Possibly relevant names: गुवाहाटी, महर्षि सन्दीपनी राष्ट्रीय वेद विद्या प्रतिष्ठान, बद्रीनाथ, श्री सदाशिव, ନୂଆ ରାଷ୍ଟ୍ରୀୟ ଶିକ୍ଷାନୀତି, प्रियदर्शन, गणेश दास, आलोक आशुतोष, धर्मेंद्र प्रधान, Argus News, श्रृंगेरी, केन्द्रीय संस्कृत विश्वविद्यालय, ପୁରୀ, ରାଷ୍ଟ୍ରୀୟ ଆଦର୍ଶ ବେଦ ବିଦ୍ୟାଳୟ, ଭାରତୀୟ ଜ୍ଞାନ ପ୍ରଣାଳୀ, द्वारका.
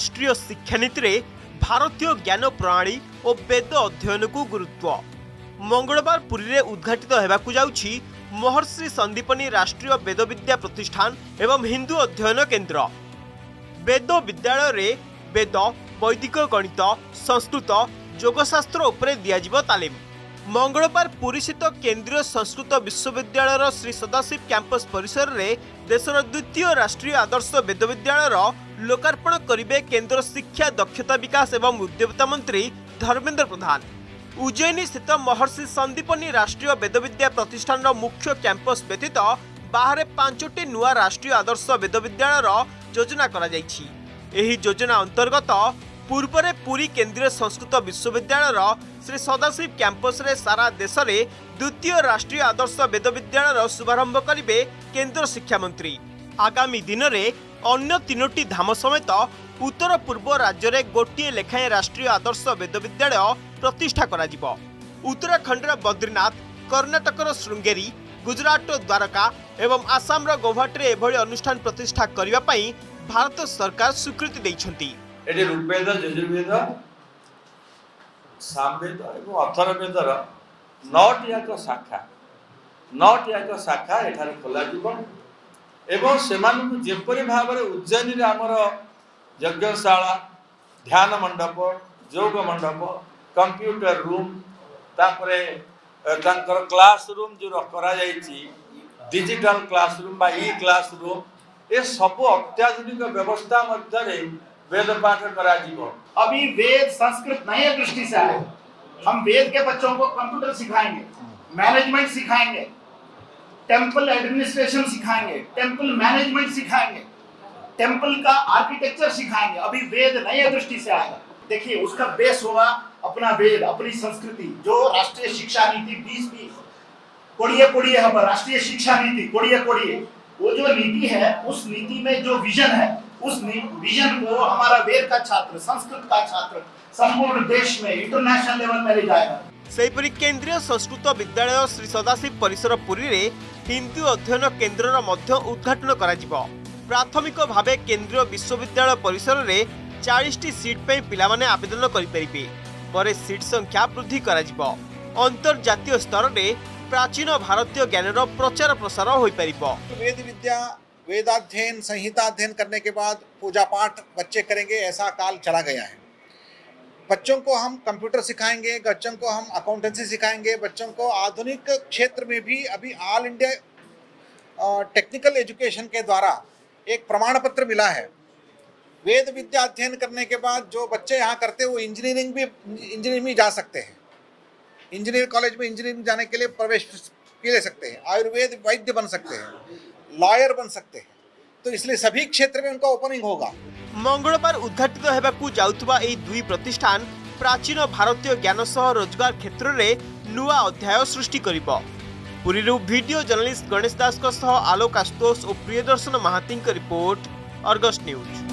राष्ट्रीय शिक्षानीति रे भारतीय ज्ञान प्रणाली और वेद अध्ययन को गुरुत्व। मंगलवार पुरी में उद्घाटित होगाकू जाउछि महर्षि सन्दीपनी राष्ट्रीय वेद विद्या प्रतिष्ठान एवं हिंदू अध्ययन केन्द्र। वेद विद्यालय रे वेद, वैदिक गणित, संस्कृत, योगशास्त्र उपरे दियाजिबो तालीम। मंगलवार पुरी स्थित केन्द्रीय संस्कृत विश्वविद्यालय श्री सदाशिव कैंपस परिसर रे देशर द्वितीय राष्ट्रीय आदर्श वेद विद्यालय लोकार्पण करेंगे केन्द्र शिक्षा, दक्षता विकास एवं उद्यमिता मंत्री धर्मेंद्र प्रधान। उज्जैनी स्थित महर्षि सन्दीपनी राष्ट्रीय वेद विद्या प्रतिष्ठान मुख्य कैंपस व्यतीत बाहर 5टी नुआ राष्ट्रीय आदर्श वेद विद्यालय योजना कराଯାଇଛି। एही योजना अंतर्गत पूर्वरे पुरी केन्द्रीय संस्कृत विश्वविद्यालय श्री सदाशिव कैंपस रे सारा देश में द्वितीय राष्ट्रीय आदर्श वेद विद्यालय शुभारंभ करेंगे केन्द्र शिक्षा मंत्री। आगामी दिन में अन्य 3टी धाम समेत उत्तर पूर्व राज्य में गोटे लेखाएं राष्ट्रीय आदर्श वेद विद्यालय प्रतिष्ठा कराजिबो। उत्तराखंडर बद्रीनाथ, कर्णाटकर श्रृंगेरी, गुजरात द्वारका एवं आसामर गुवाहाटी में एभली अनुष्ठान प्रतिष्ठा करिबा पई भारत सरकार स्वीकृति दैछंती। एटे ऋग्वेद, यजुर्वेद, सामवेद एवं अथर्ववेदर 9टी शाखा एठारे खोला जिवो एवं सेमानकु जेपरि भाबरे उज्जैनी रे आमर यज्ञशाला, ध्यान मंडप, योग मंडप, कंप्यूटर रूम, तापरे तांकर क्लास रूम जो करा जायछि डिजिटल क्लास रूम बा ई क्लास रूम, ए सब अत्याधुनिक व्यवस्था मध्य रे वेद पाठ करा जीवो। अभी वेद संस्कृत नए दृष्टि से आए, हम वेद के बच्चों को कंप्यूटर सिखाएंगे, मैनेजमेंट सिखाएंगे, टेंपल एडमिनिस्ट्रेशन सिखाएंगे, टेंपल मैनेजमेंट सिखाएंगे, टेंपल का आर्किटेक्चर सिखाएंगे। अभी वेद नए दृष्टि से आएगा। देखिए उसका बेस होगा अपना वेद, अपनी संस्कृति, जो राष्ट्रीय शिक्षा नीति 2020 कोड़िए हम राष्ट्रीय शिक्षा नीति कोड़िए वो जो नीति है, उस नीति में जो विजन है, उस विजन को हमारा वेद का छात्र, संस्कृत का छात्र संपूर्ण देश में इंटरनेशनल लेवल में ले जाएगा। सेपरी केंद्रीय संस्कृत विद्यालय श्री सदाशिव परिसर पुरी रे हिंदू अध्ययन केन्द्र मध्य उद्घाटन कराजिब। प्राथमिक भावे केंद्रीय विश्वविद्यालय परिसर रे 40टी सीट पे पिलामाने आवेदन करिपरिबे, परे सीट संख्या वृद्धि कराजिब। अंतर्जातीय स्तर रे प्राचीन भारतीय ज्ञानर प्रचार प्रसार होई परिबो। वेद विद्या, वेदाध्ययन, संहिता अध्ययन करने के बाद पूजा पाठ बच्चे करेंगे, ऐसा काल चला गया है। बच्चों को हम कंप्यूटर सिखाएंगे, बच्चों को हम अकाउंटेंसी सिखाएंगे, बच्चों को आधुनिक क्षेत्र में भी अभी ऑल इंडिया टेक्निकल एजुकेशन के द्वारा एक प्रमाण पत्र मिला है। वेद विद्या अध्ययन करने के बाद जो बच्चे यहाँ करते हैं वो इंजीनियरिंग में जा सकते हैं, इंजीनियर कॉलेज में इंजीनियरिंग जाने के लिए प्रवेश ले सकते हैं, आयुर्वेद वैद्य बन सकते हैं, लॉयर बन सकते हैं, तो इसलिए सभी क्षेत्र में उनका ओपनिंग होगा। मंगलवार उद्घाटित होगाकू जाउथबा एई दुई प्रतिष्ठान प्राचीन भारतीय ज्ञान सह रोजगार क्षेत्र में नुआ अध्याय सृष्टि करिबो। पुरी रु वीडियो जर्नलिस्ट गणेश दास, आलोक आशुतोष और प्रियदर्शन Mahati report, Argus news.